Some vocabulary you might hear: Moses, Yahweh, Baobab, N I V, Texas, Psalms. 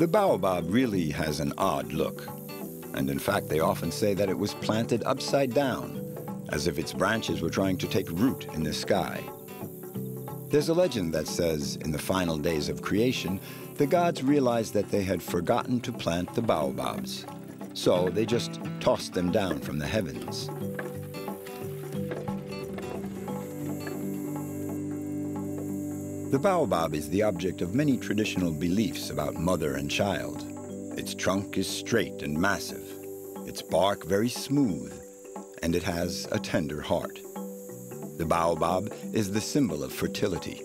The baobab really has an odd look, and in fact they often say that it was planted upside down, as if its branches were trying to take root in the sky. There's a legend that says in the final days of creation, the gods realized that they had forgotten to plant the baobabs, so they just tossed them down from the heavens. The baobab is the object of many traditional beliefs about mother and child. Its trunk is straight and massive, its bark very smooth, and it has a tender heart. The baobab is the symbol of fertility.